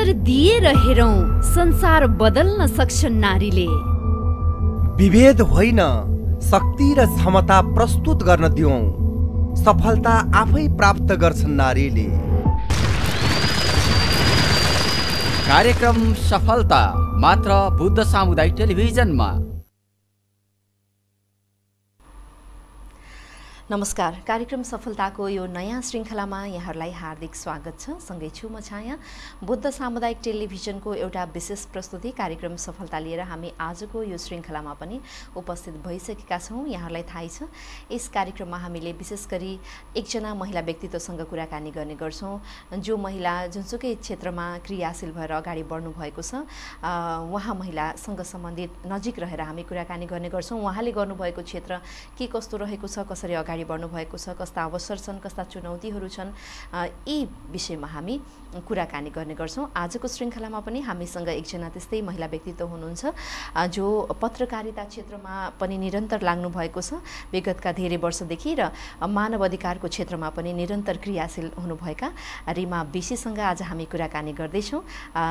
अवसर दिएर हेरौं संसार बदल्न सक्छन् नारीले। विभेद होइन, शक्ति र क्षमता प्रस्तुत गर्न दिउँ, सफलता आफै प्राप्त गर्छन् नारीले। कार्यक्रम सफलता मात्र बुद्ध सामुदायिक टेलिभिजनमा। नमस्कार, कार्यक्रम सफलताको यो नयाँ श्रृंखलामा यहाँहरूलाई हार्दिक स्वागत छ। सँगै छु म छाया। बुद्ध सामुदायिक टेलिभिजनको एउटा विशेष प्रस्तुति कार्यक्रम सफलता लिएर हामी आजको यो श्रृंखलामा पनि उपस्थित भइसकेका छौँ। यहाँहरूलाई थाहै छ, यस कार्यक्रममा हामीले विशेष गरी एकजना महिला व्यक्तित्वसँग कुराकानी गर्ने गर्छौँ, जो महिला जुनसुकै क्षेत्रमा क्रियाशील भएर अगाडि बढ्नु भएको छ। उहाँ महिलासँग सम्बन्धित नजिक रहेर हामी कुराकानी गर्ने गर्छौँ। उहाँले गर्नुभएको क्षेत्र के कस्तो रहेको छ, कसरी अगाडि बढ्नु भएको छ, कस्ता अवसर छन्, कस्ता चुनौतीहरू छन्, यी विषयमा हामी कुराकानी गर्ने गर्छौं। आजको श्रृंखलामा पनि हामीसँग एकजना त्यस्तै महिला व्यक्तित्व हुनुहुन्छ, जो पत्रकारिता क्षेत्रमा पनि निरन्तर लाग्नु भएको छ विगतका धेरै वर्षदेखि, र मानव अधिकारको क्षेत्रमा पनि निरन्तर क्रियाशील हुनुभएका रिमा बिसीसँग आज हामी कुराकानी गर्दैछौँ।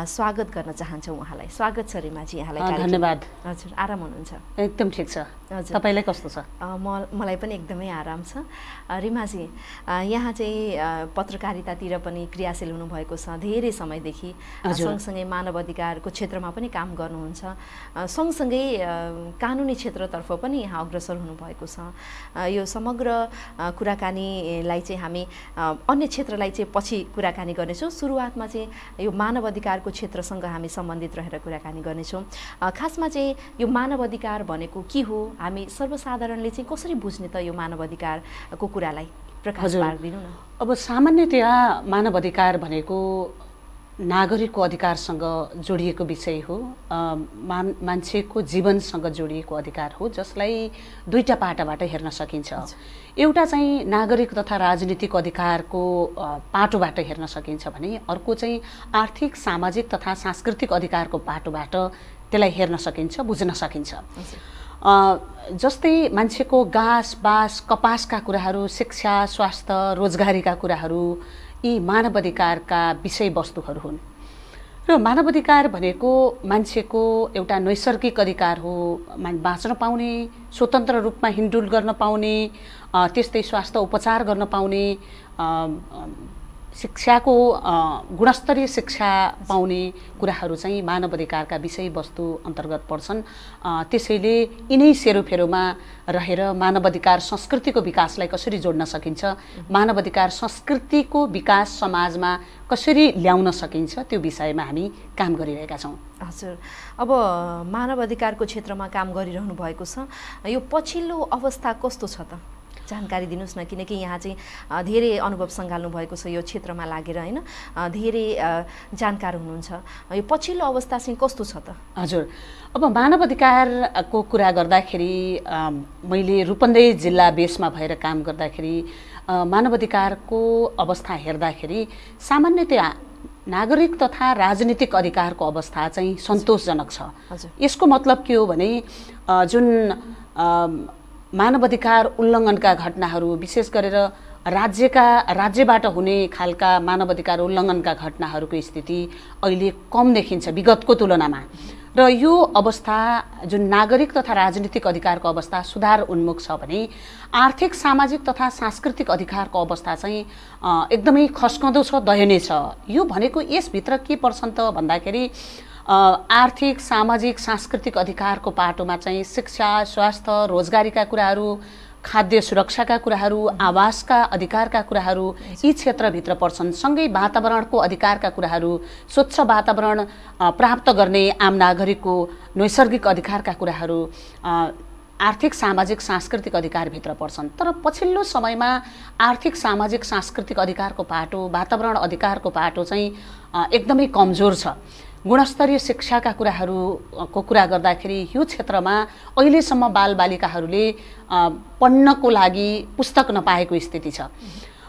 स्वागत गर्न चाहन्छौँ उहाँलाई। स्वागत छ रिमाजी यहाँलाई। धन्यवाद। हजुर, आराम हुनुहुन्छ? एकदम ठिक छ। हजुर, तपाईँलाई कस्तो छ? मलाई पनि एकदमै आराम छ। रिमाजी, यहाँ चाहिँ पत्रकारितातिर पनि क्रियाशील हुनुभएको छ धेरै समयदेखि, सँगसँगै मानव अधिकारको क्षेत्रमा पनि काम गर्नुहुन्छ, सँगसँगै कानुनी क्षेत्रतर्फ पनि यहाँ अग्रसर हुनुभएको छ। यो समग्र कुराकानीलाई चाहिँ हामी अन्य क्षेत्रलाई चाहिँ पछि कुराकानी गर्नेछौँ। सुरुवातमा चाहिँ यो मानव अधिकारको क्षेत्रसँग हामी सम्बन्धित रहेर कुराकानी गर्नेछौँ। खासमा चाहिँ यो मानव अधिकार भनेको के हो, हामी सर्वसाधारणले चाहिँ कसरी बुझ्ने त यो मानव अधिकारको कुरालाई? प्रकाश पारिदिनु न। अब सामान्यतया मानव अधिकार भनेको नागरिकको अधिकारसँग जोडिएको विषय हो, मान्छेको जीवनसँग जोडिएको अधिकार हो, जसलाई दुईटा पाटाबाट हेर्न सकिन्छ। एउटा चाहिँ नागरिक तथा राजनीतिक अधिकारको पाटोबाट हेर्न सकिन्छ भने, अर्को चाहिँ आर्थिक, सामाजिक तथा सांस्कृतिक अधिकारको पाटोबाट त्यसलाई हेर्न सकिन्छ, बुझ्न सकिन्छ। जस्तै मान्छेको घाँस बाँस कपासका कुराहरू, शिक्षा, स्वास्थ्य, रोजगारीका कुराहरू यी मानव अधिकारका विषयवस्तुहरू हुन्। र मानव अधिकार भनेको मान्छेको एउटा नैसर्गिक अधिकार हो, बाँच्न पाउने, स्वतन्त्र रूपमा हिँडडुल गर्न पाउने, त्यस्तै स्वास्थ्य उपचार गर्न पाउने, शिक्षाको गुणस्तरीय शिक्षा पाउने कुराहरू चाहिँ मानव अधिकारका विषयवस्तु अन्तर्गत पर्छन्। त्यसैले यिनै सेरोफेरोमा रहेर मानव अधिकार संस्कृतिको विकासलाई कसरी जोड्न सकिन्छ, मानव अधिकार संस्कृतिको विकास समाजमा कसरी ल्याउन सकिन्छ, त्यो विषयमा हामी काम गरिरहेका छौँ। हजुर, अब मानव अधिकारको क्षेत्रमा काम गरिरहनु भएको छ, यो पछिल्लो अवस्था कस्तो छ त? जानकारी दिनुस् न, किनकि यहाँ चाहिँ धेरै अनुभव सङ्घाल्नु भएको छ यो क्षेत्रमा लागेर, हैन? धेरै जानकार हुनुहुन्छ। यो पछिल्लो अवस्था चाहिँ कस्तो छ त? हजुर, अब मानव अधिकारको कुरा गर्दाखेरि मैले रूपन्देही जिल्ला बेसमा भएर काम गर्दाखेरि मानव अधिकारको अवस्था हेर्दाखेरि सामान्यतया नागरिक तथा राजनीतिक अधिकारको अवस्था चाहिँ सन्तोषजनक छ। यसको मतलब के हो भने, जुन मानव अधिकार उल्लङ्घनका घटनाहरू, विशेष गरेर राज्यबाट हुने खालका मानव अधिकार उल्लङ्घनका घटनाहरूको स्थिति अहिले कम देखिन्छ विगतको तुलनामा। र यो अवस्था जुन नागरिक तथा राजनीतिक अधिकारको अवस्था सुधार उन्मुख छ भने, आर्थिक, सामाजिक तथा सांस्कृतिक अधिकारको अवस्था चाहिँ एकदमै खस्कँदो छ, दयनीय छ। यो भनेको यसभित्र के पर्छन् त भन्दाखेरि, आर्थिक, सामाजिक, सांस्कृतिक अधिकारको पाटोमा चाहिँ शिक्षा, स्वास्थ्य, रोजगारीका कुराहरू, खाद्य सुरक्षाका कुराहरू, आवासका अधिकारका कुराहरू यी क्षेत्रभित्र पर्छन्। सँगै वातावरणको अधिकारका कुराहरू, स्वच्छ वातावरण प्राप्त गर्ने आम नागरिकको नैसर्गिक अधिकारका कुराहरू आर्थिक, सामाजिक, सांस्कृतिक अधिकारभित्र पर्छन्। तर पछिल्लो समयमा आर्थिक, सामाजिक, सांस्कृतिक अधिकारको पाटो, वातावरण अधिकारको पाटो चाहिँ एकदमै कमजोर छ। गुणस्तरीय शिक्षाका कुराहरूको कुरा गर्दाखेरि यो क्षेत्रमा अहिलेसम्म बालबालिकाहरूले पढ्नको लागि पुस्तक नपाएको स्थिति छ।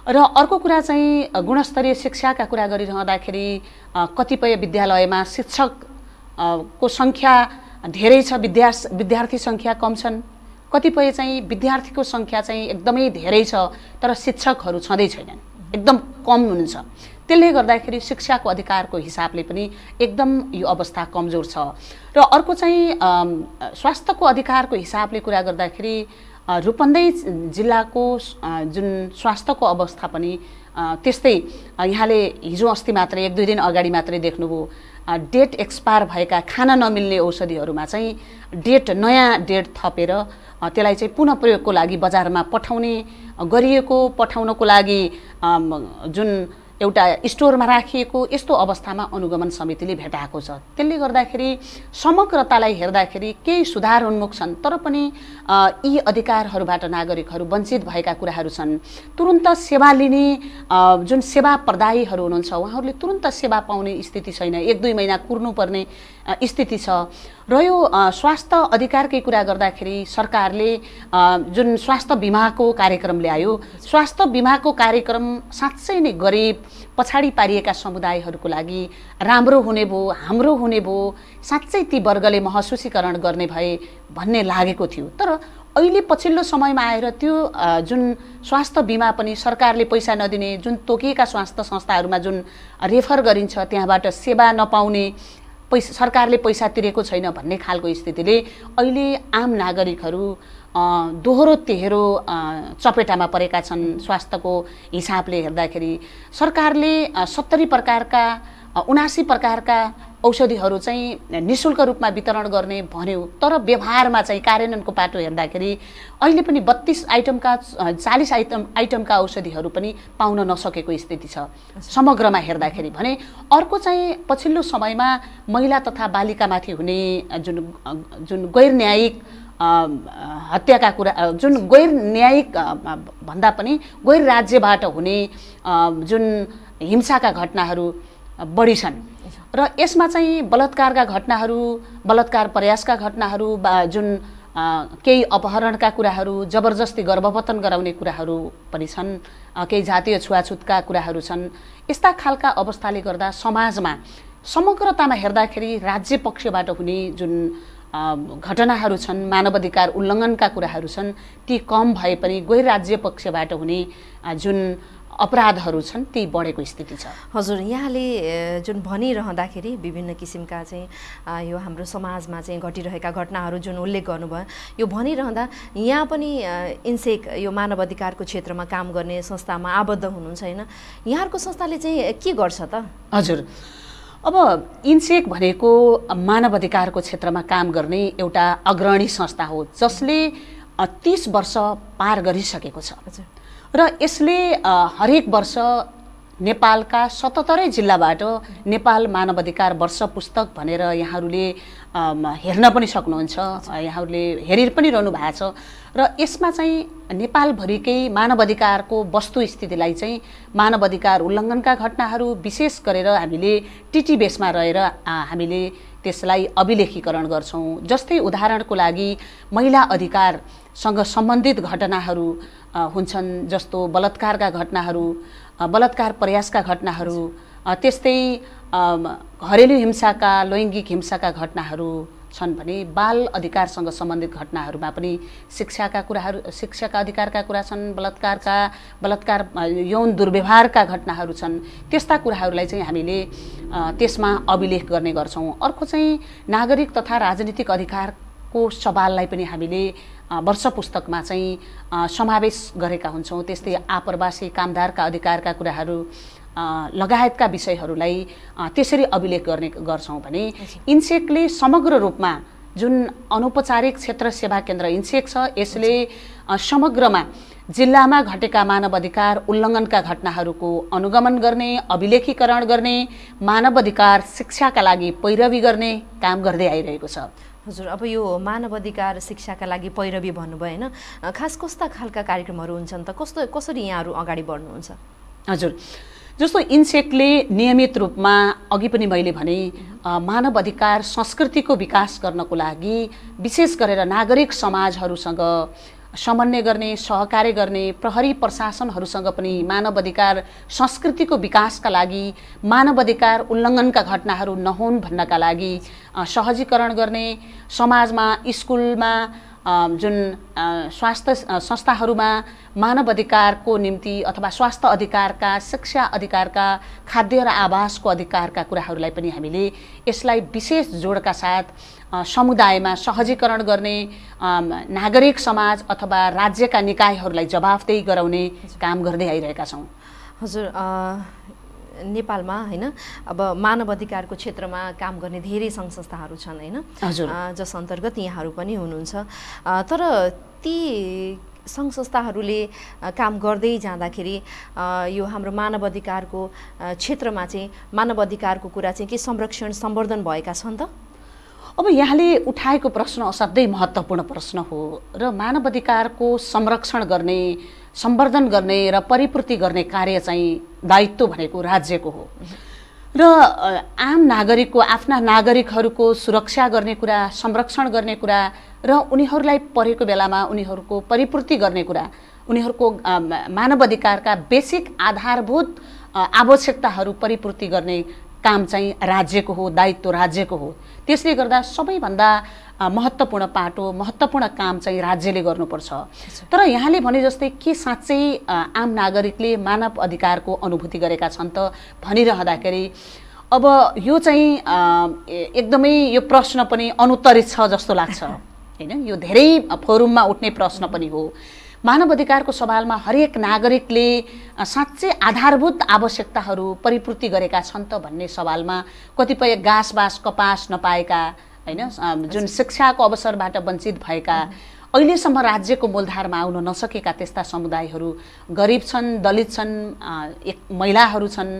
र अर्को कुरा चाहिँ गुणस्तरीय शिक्षाका कुरा गरिरहँदाखेरि कतिपय विद्यालयमा शिक्षकको सङ्ख्या धेरै छ, विद्यार्थी सङ्ख्या कम छन्। कतिपय चाहिँ विद्यार्थीको सङ्ख्या चाहिँ एकदमै धेरै छ, तर शिक्षकहरू छँदै छैनन्, एकदम कम हुनुहुन्छ। त्यसले गर्दाखेरि शिक्षाको अधिकारको हिसाबले पनि एकदम यो अवस्था कमजोर छ। र अर्को चाहिँ स्वास्थ्यको अधिकारको हिसाबले कुरा गर्दाखेरि रूपन्देही जिल्लाको जुन स्वास्थ्यको अवस्था पनि त्यस्तै, यहाँले हिजो अस्ति मात्रै एक दुई दिन अगाडि मात्रै देख्नुभयो डेट एक्सपायर भएका खान नमिल्ने औषधिहरूमा चाहिँ डेट नयाँ डेट थपेर त्यसलाई चाहिँ पुनः प्रयोगको लागि बजारमा पठाउने गरिएको, पठाउनको लागि जुन एउटा स्टोरमा राखिएको यस्तो अवस्थामा अनुगमन समितिले भेटाएको छ। त्यसले गर्दाखेरि समग्रतालाई हेर्दाखेरि केही सुधार उन्मुख छन्, तर पनि यी अधिकारहरूबाट नागरिकहरू वञ्चित भएका कुराहरू छन्। तुरुन्त सेवा लिने जुन सेवा प्रदायीहरू हुनुहुन्छ उहाँहरूले तुरुन्त सेवा पाउने स्थिति छैन, एक दुई महिना कुर्नुपर्ने स्थिति छ। र यो स्वास्थ्य अधिकारकै कुरा गर्दाखेरि सरकारले जुन स्वास्थ्य बिमाको कार्यक्रम ल्यायो, स्वास्थ्य बिमाको कार्यक्रम साँच्चै नै गरिब पछाडी पारिएका समुदायहरूको लागि राम्रो हुने भो, हाम्रो हुने भो, साँच्चै ती वर्गले महसुसीकरण गर्ने भए भन्ने लागेको थियो। तर अहिले पछिल्लो समयमा आएर त्यो जुन स्वास्थ्य बिमा पनि सरकारले पैसा नदिने, जुन तोकिएका स्वास्थ्य संस्थाहरूमा जुन रेफर गरिन्छ त्यहाँबाट सेवा नपाउने, पैसा सरकारले पैसा तिरेको छैन भन्ने खालको स्थितिले अहिले आम नागरिकहरू दोहोरो तेह्रो चपेटामा परेका छन्। स्वास्थ्यको हिसाबले हेर्दाखेरि सरकारले 70 प्रकारका 79 प्रकारका औषधिहरू चाहिँ निःशुल्क रूपमा वितरण गर्ने भन्यो, तर व्यवहारमा चाहिँ कार्यान्वयनको पाटो हेर्दाखेरि अहिले पनि 32 आइटमका 40 आइटमका औषधिहरू पनि पाउन नसकेको स्थिति छ समग्रमा हेर्दाखेरि। भने अर्को चाहिँ पछिल्लो समयमा महिला तथा बालिकामाथि हुने जुन गैर न्यायिक हत्याका कुरा, जुन गैर न्यायिक भन्दा पनि गैर राज्यबाट हुने जुन हिंसाका घटनाहरू बढी छन्, र यसमा चाहिँ बलात्कारका घटनाहरू, बलात्कार प्रयासका घटनाहरू, जुन केही अपहरणका कुराहरू, जबरजस्ती गर्भपतन गराउने कुराहरू पनि छन्, केही जातीय छुवाछुतका कुराहरू छन्। यस्ता खालका अवस्थाले गर्दा समाजमा समग्रतामा हेर्दाखेरि राज्य पक्षबाट हुने जुन घटनाहरू छन्, मानवाधिकार उल्लङ्घनका कुराहरू छन्, ती कम भए पनि गैर राज्य पक्षबाट हुने जुन अपराधहरू छन् ती बढेको स्थिति छ। हजुर, यहाँले जुन भनिरहँदाखेरि विभिन्न किसिमका चाहिँ यो हाम्रो समाजमा चाहिँ घटिरहेका घटनाहरू जुन उल्लेख गर्नुभयो, यो भनिरहँदा यहाँ पनि इन्सेक यो मानव अधिकारको क्षेत्रमा काम गर्ने संस्थामा आबद्ध हुनुहुन्छ हैन, यहाँहरूको संस्थाले चाहिँ के गर्छ त? हजुर, अब इन्सेक भनेको मानव अधिकारको क्षेत्रमा काम गर्ने एउटा अग्रणी संस्था हो जसले 30 वर्ष पार गरिसकेको छ र यसले हरेक वर्ष नेपालका 77 जिल्लाबाट नेपाल मानवाधिकार वर्ष पुस्तक भनेर यहाँहरूले हेर्न पनि सक्नुहुन्छ, यहाँहरूले हेरि पनि रहनु भएको छ। र यसमा चाहिँ नेपालभरिकै मानवाधिकारको वस्तुस्थितिलाई चाहिँ मानवाधिकार उल्लङ्घनका घटनाहरू विशेष गरेर हामीले टिटी बेसमा रहेर हामीले त्यसलाई अभिलेखीकरण गर्छौं। जस्तै उदाहरणको लागि महिला अधिकारसँग सम्बन्धित घटनाहरू हुन्छन्, जस्तो बलात्कारका घटनाहरू, बलात्कार प्रयासका घटनाहरू, त्यस्तै घरेलु हिंसाका, लैङ्गिक हिंसाका घटनाहरू छन् भने बाल अधिकारसँग सम्बन्धित घटनाहरूमा पनि शिक्षाका कुराहरू, शिक्षाका अधिकारका कुरा छन्, बलात्कार यौन दुर्व्यवहारका घटनाहरू छन्, त्यस्ता कुराहरूलाई चाहिँ हामीले त्यसमा अभिलेख गर्ने गर्छौं। अर्को चाहिँ नागरिक तथा राजनीतिक अधिकारको सवाललाई पनि हामीले वर्ष पुस्तकमा चाहिँ समावेश गरेका हुन्छौँ। त्यस्तै आप्रवासी कामदारका अधिकारका कुराहरू लगायतका विषयहरूलाई त्यसरी अभिलेख गर्ने गर्छौँ। भने इन्सेकले समग्र रूपमा जुन अनौपचारिक क्षेत्र सेवा केन्द्र इन्सेक छ यसले समग्रमा जिल्लामा घटेका मानवाधिकार उल्लङ्घनका घटनाहरूको अनुगमन गर्ने, अभिलेखीकरण गर्ने, मानवाधिकार शिक्षाका लागि पैरवी गर्ने काम गर्दै आइरहेको छ। हजुर, अब यो मानवाधिकार शिक्षाका लागि पैरवी भन्नुभयो हैन, खास कस्ता खालका कार्यक्रमहरू हुन्छन् त, कसरी यहाँहरू अगाडि बढ्नुहुन्छ? हजुर, जस्तो इन्सेकले नियमित रूपमा, अघि पनि मैले भने, मानव अधिकार संस्कृतिको विकास गर्नको लागि विशेष गरेर नागरिक समाजहरूसँग समन्वय गर्ने, सहकार्य गर्ने, प्रहरी प्रशासनहरूसँग पनि मानव अधिकार संस्कृतिको विकासका लागि, मानव अधिकार उल्लङ्घनका घटनाहरू नहुन् भन्नका लागि सहजीकरण गर्ने, समाजमा, स्कुलमा जुन स्वास्थ्य संस्थाहरुमा मानव अधिकारको निम्ति अथवा स्वास्थ्य अधिकारका, शिक्षा अधिकारका, खाद्य र आवासको अधिकारका कुराहरुलाई पनि हामीले यसलाई विशेष जोडका साथ समुदायमा सहजीकरण गर्ने, नागरिक समाज अथवा राज्यका निकायहरुलाई जवाफदेही गराउने काम गर्दै आइरहेका छौं। हजुर, नेपालमा हैन अब मानव अधिकारको क्षेत्रमा काम गर्ने धेरै संघ संस्थाहरू छन् हैन, जस अन्तर्गत यहाँहरू पनि हुनुहुन्छ। तर ती संघ संस्थाहरूले काम गर्दै जाँदाखेरि यो हाम्रो मानव अधिकारको क्षेत्रमा चाहिँ मानव अधिकारको कुरा चाहिँ के संरक्षण सम्बर्धन भएका छन् त? अब यहाँले उठाएको प्रश्न असाध्यै महत्त्वपूर्ण प्रश्न हो र मानव अधिकारको संरक्षण गर्ने, सम्बर्धन गर्ने र परिपूर्ति गर्ने कार्य चाहिँ दायित्व भनेको राज्यको हो र आम नागरिकको, आफ्ना नागरिकहरुको सुरक्षा गर्ने कुरा, संरक्षण गर्ने कुरा र उनीहरुलाई परेको बेलामा उनीहरुको परिपूर्ति गर्ने कुरा, उनीहरुको मानव अधिकारका बेसिक आधारभूत आवश्यकताहरु परिपूर्ति गर्ने काम चाहिँ राज्यको हो, दायित्व राज्यको हो। त्यसले गर्दा सबैभन्दा महत्त्वपूर्ण पाटो, महत्त्वपूर्ण काम चाहिँ राज्यले गर्नुपर्छ। तर यहाँले भने जस्तै के साँच्चै आम नागरिकले मानव अधिकारको अनुभूति गरेका छन् त भनिरहँदाखेरि अब यो चाहिँ एकदमै यो प्रश्न पनि अनुत्तरित छ जस्तो लाग्छ हैन। यो धेरै फोरममा उठ्ने प्रश्न पनि हो। मानव अधिकारको सवालमा हरेक नागरिकले साँच्चै आधारभूत आवश्यकताहरू परिपूर्ति गरेका छन् त भन्ने सवालमा कतिपय घाँसबास कपास नपाएका हैन, जुन शिक्षाको अवसरबाट वञ्चित भएका, अहिलेसम्म राज्यको मूलधारमा आउन नसकेका त्यस्ता समुदायहरू गरिब छन्, दलित छन्, महिलाहरू छन्,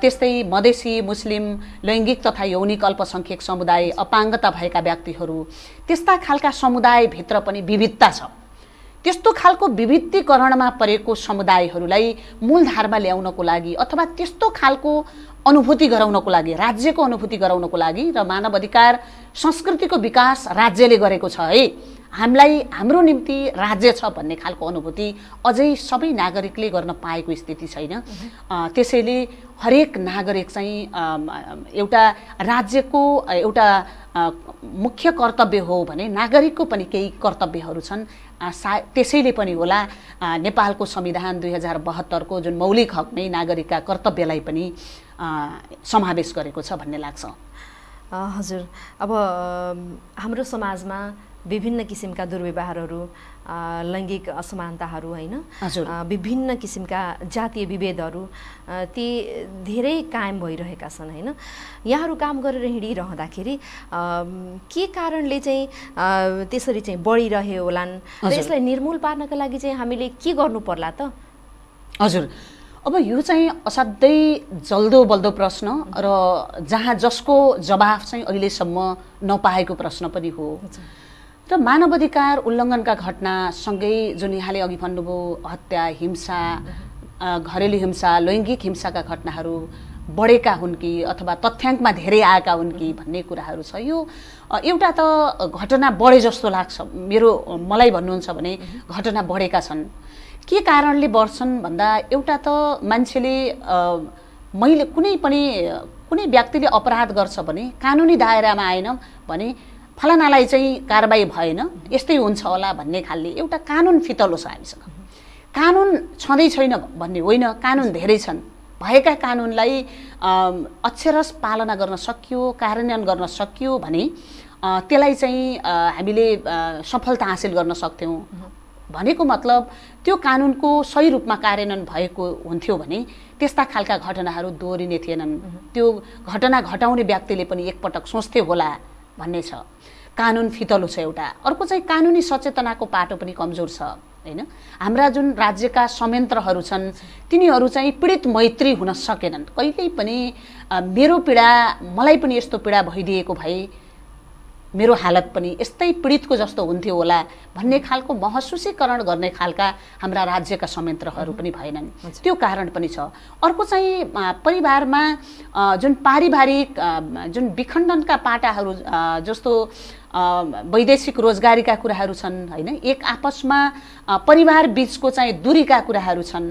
त्यस्तै मधेसी, मुस्लिम, लैङ्गिक तथा यौनिक अल्पसंख्यक समुदाय, अपाङ्गता भएका व्यक्तिहरू, त्यस्ता खालका समुदायभित्र पनि विविधता छ। त्यस्तो खालको विविधीकरणमा परेको समुदायहरूलाई मूलधारमा ल्याउनको लागि अथवा त्यस्तो खालको अनुभूति गराउनको लागि, राज्यको अनुभूति गराउनको लागि र मानव अधिकार संस्कृतिको विकास राज्यले गरेको छ है, हामीलाई हाम्रो निम्ति राज्य छ भन्ने खालको अनुभूति अझै सबै नागरिकले गर्न पाएको स्थिति छैन। त्यसैले हरेक नागरिक चाहिँ एउटा राज्यको एउटा मुख्य कर्तव्य हो भने नागरिकको पनि केही कर्तव्यहरू छन्। त्यसैले पनि होला नेपालको संविधान 2072 को जुन मौलिक हक नै नागरिकका कर्तव्यलाई पनि समावेश गरेको छ भन्ने लाग्छ। हजुर, अब हाम्रो समाजमा विभिन्न किसिमका दुर्व्यवहारहरू, लैङ्गिक असमानताहरू हैन, विभिन्न किसिमका जातीय विभेदहरू ती धेरै कायम भइरहेका छन् हैन। यहाँहरू काम गरेर हिँडिरहँदाखेरि के कारणले चाहिँ त्यसरी चाहिँ बढिरहे होलान्, त्यसलाई निर्मूल पार्नका लागि चाहिँ हामीले के गर्नु पर्ला त? हजुर, अब यो चाहिँ असाध्यै जल्दो बल्दो प्रश्न र जहाँ जसको जवाफ चाहिँ अहिलेसम्म नपाएको प्रश्न पनि हो। र मानव अधिकार उल्लङ्घनका घटना सँगै जुन यहाँले अघि भन्नुभयो हत्या, हिंसा, घरेलु हिंसा, लैङ्गिक हिंसाका घटनाहरू बढेका हुन् कि अथवा तथ्याङ्कमा धेरै आएका हुन् कि भन्ने कुराहरू छ। यो एउटा त घटना बढे जस्तो लाग्छ, मलाई भन्नुहुन्छ भने घटना बढेका छन्। के कारणले बढ्छन् भन्दा एउटा त मान्छेले मैले कुनै व्यक्तिले अपराध गर्छ भने कानुनी दायरामा आएन भने फलानालाई चाहिँ कारबाही भएन, यस्तै हुन्छ होला भन्ने खालले एउटा कानुन फितलो छ हामीसँग। कानुन छँदै छैन भन्ने होइन, कानुन धेरै छन्। भएका कानुनलाई अक्षरश पालना गर्न सकियो, कार्यान्वयन गर्न सकियो भने त्यसलाई चाहिँ हामीले सफलता हासिल गर्न सक्थ्यौँ। भनेको मतलब त्यो कानुनको सही रूपमा कार्यान्वयन भएको हुन्थ्यो भने त्यस्ता खालका घटनाहरू दोहोरिने थिएनन्, त्यो घटना घटाउने व्यक्तिले पनि एकपटक सोच्थे होला भन्ने छ। कानुन फितलो छ एउटा। अर्को चाहिँ कानुनी सचेतनाको पाटो पनि कमजोर छ हैन। हाम्रा जुन राज्यका संयन्त्रहरू छन् तिनीहरू चाहिँ पीडित मैत्री हुन सकेनन्। कहिल्यै पनि मेरो पीडा, मलाई पनि यस्तो पीडा भइदिएको भए मेरो हालत पनि यस्तै पीडितको जस्तो हुन्थ्यो होला भन्ने खालको महसुसीकरण गर्ने खालका हाम्रा राज्यका संयन्त्रहरू पनि भएनन्, त्यो कारण पनि छ। अर्को चाहिँ परिवारमा जुन पारिवारिक जुन विखण्डनका पाटाहरू, जस्तो वैदेशिक रोजगारीका कुराहरू छन् हैन, एक आपसमा परिवार बीचको चाहिँ दूरीका कुराहरू छन्,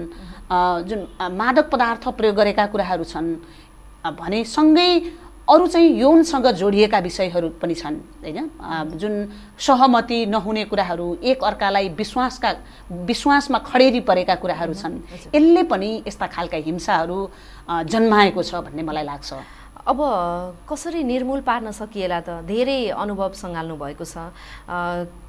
जुन मादक पदार्थ प्रयोग गरेका कुराहरू छन् भने सँगै अरु चाहिँ यौनसँग जोडिएका विषयहरू पनि छन् हैन जुन सहमति नहुने कुराहरू एक अर्कालाई विश्वासमा खडेरी परेका कुराहरू छन् यसले पनि यस्ता खालका हिंसाहरू जन्माएको छ भन्ने मलाई लाग्छ। अब कसरी निर्मूल पार्न सकिएला त धेरै अनुभव सँगाल्नु भएको छ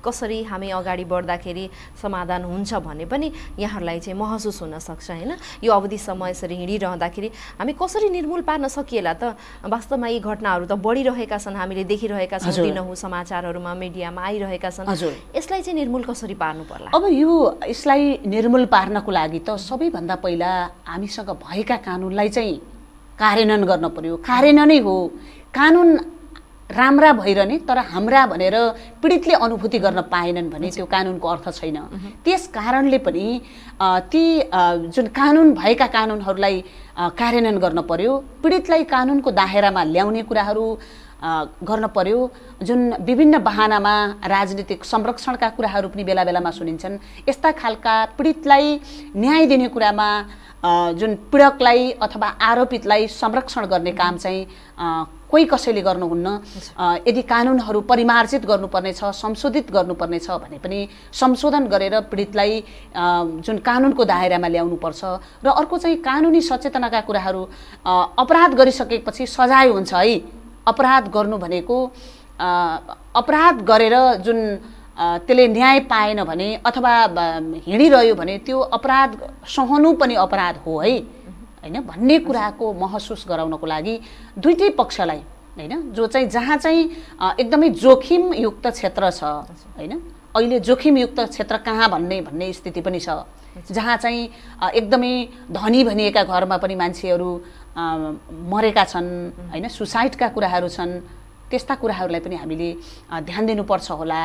कसरी हामी अगाडि बढ्दाखेरि समाधान हुन्छ भन्ने पनि यहाँहरूलाई चाहिँ महसुस हुन सक्छ हैन यो अवधिसम्म यसरी हिँडिरहँदाखेरि हामी कसरी निर्मूल पार्न सकिएला त वास्तवमा यी घटनाहरू त बढिरहेका छन् हामीले देखिरहेका छौं दिनहुँ समाचारहरूमा मिडियामा आइरहेका छन् यसलाई चाहिँ निर्मूल कसरी पार्नु पर्ला। अब यो यसलाई निर्मूल पार्नको लागि त सबैभन्दा पहिला हामीसँग भएका कानुनलाई चाहिँ कार्यान्वयन गर्न पर्यो कार्यान्वयनै हो कानुन राम्रा भइरहने तर हाम्रा भनेर पीडितले अनुभूति गर्न पाएनन् भने त्यो कानुनको अर्थ छैन। त्यस कारणले पनि ती जुन कानुन भएका कानुनहरूलाई कार्यान्वयन गर्न पर्यो पीडितलाई कानुनको दायरामा ल्याउने कुराहरू गर्न पर्यो जुन विभिन्न बहानामा राजनीतिक संरक्षणका कुराहरू पनि बेला बेलामा सुनिन्छन् यस्ता खालका पीडितलाई न्याय दिने कुरामा जुन पीडकलाई अथवा आरोपितलाई संरक्षण गर्ने काम चाहिँ कोही कसैले गर्नुहुन्न यदि कानुनहरू परिमार्जित गर्नुपर्ने छ संशोधित गर्नुपर्ने छ भने पनि संशोधन गरेर पीडितलाई जुन कानुनको दायरामा ल्याउनुपर्छ र अर्को चाहिँ कानुनी सचेतनाका कुराहरू अपराध गरिसकेपछि सजाय हुन्छ है अपराध गर्नु भनेको अपराध गरेर जुन त्यसले न्याय पाएन भने अथवा हिँडिरह्यो भने त्यो अपराध सहनु पनि अपराध हो है हैन भन्ने कुराको महसुस गराउनको लागि दुईटै पक्षलाई हैन जो चाहिँ जहाँ चाहिँ एकदमै जोखिमयुक्त क्षेत्र छ हैन अहिले जोखिमयुक्त क्षेत्र कहाँ भन्ने भन्ने स्थिति पनि छ जहाँ चाहिँ एकदमै धनी भनिएका घरमा पनि मान्छेहरू मरेका छन् हैन सुसाइडका कुराहरू छन् त्यस्ता कुराहरूलाई पनि हामीले ध्यान दिनुपर्छ होला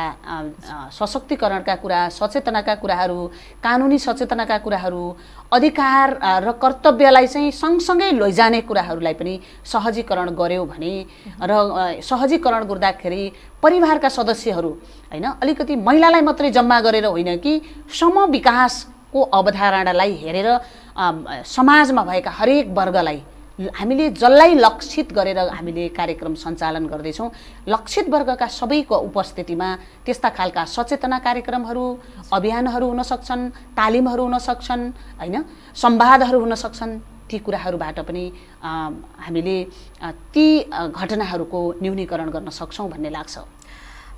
सशक्तिकरणका कुरा सचेतनाका कुराहरू कानुनी सचेतनाका कुराहरू अधिकार र कर्तव्यलाई चाहिँ सँगसँगै लैजाने कुराहरूलाई पनि सहजीकरण गर्यो भने र सहजीकरण गर्दाखेरि परिवारका सदस्यहरू हैन अलिकति महिलालाई मात्रै जम्मा गरेर होइन कि समविकासको अवधारणालाई हेरेर समाजमा भएका हरेक वर्गलाई हामीले जसलाई लक्षित गरेर हामीले कार्यक्रम सञ्चालन गर्दै छौं लक्षित वर्गका सबैको उपस्थितिमा त्यस्ता खालका सचेतना कार्यक्रमहरू अभियानहरू हुन सक्छन् तालिमहरू हुन सक्छन् हैन संवादहरू हुन सक्छन् ती कुराहरूबाट पनि हामीले ती घटनाहरूको न्यूनीकरण गर्न सक्छौं भन्ने लाग्छ।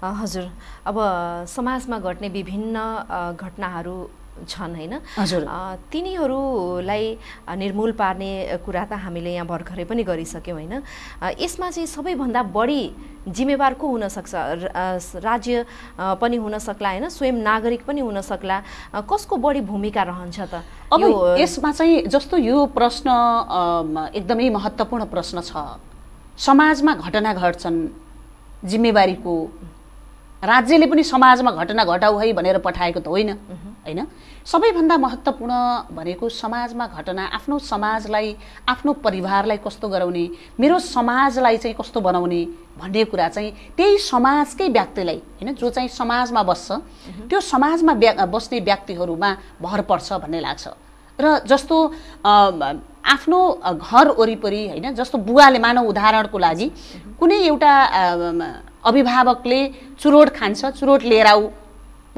हजुर अब समाजमा घट्ने विभिन्न घटनाहरू छन् हैन तिनीहरूलाई निर्मूल पार्ने कुरा त हामीले यहाँ भर्खरै पनि गरिसक्यौं हैन यसमा चाहिँ सबैभन्दा बढी जिम्मेवार को हुन सक्छ राज्य पनि हुन सक्ला हैन स्वयं नागरिक पनि हुन सक्ला कसको बढी भूमिका रहन्छ त अब यसमा चाहिँ जस्तो यो प्रश्न एकदमै महत्त्वपूर्ण प्रश्न छ समाजमा घटना घट्छन् जिम्मेवारी को राज्यले पनि समाजमा घटना घटाऊ है भनेर पठाएको त होइन हैन सबैभन्दा महत्त्वपूर्ण भनेको समाजमा घटना आफ्नो समाजलाई आफ्नो परिवारलाई कस्तो गराउने मेरो समाजलाई चाहिँ कस्तो बनाउने भन्ने कुरा चाहिँ त्यही समाजकै व्यक्तिलाई हैन जो चाहिँ समाजमा बस्छ त्यो समाजमा बस्ने व्यक्तिहरूमा भर पर्छ भन्ने लाग्छ। र जस्तो आफ्नो घर वरिपरि हैन जस्तो बुवाले मानव उदाहरणको लागि कुनै एउटा अभिभावकले चुरोट खान्छ चुरोट लिएर आऊ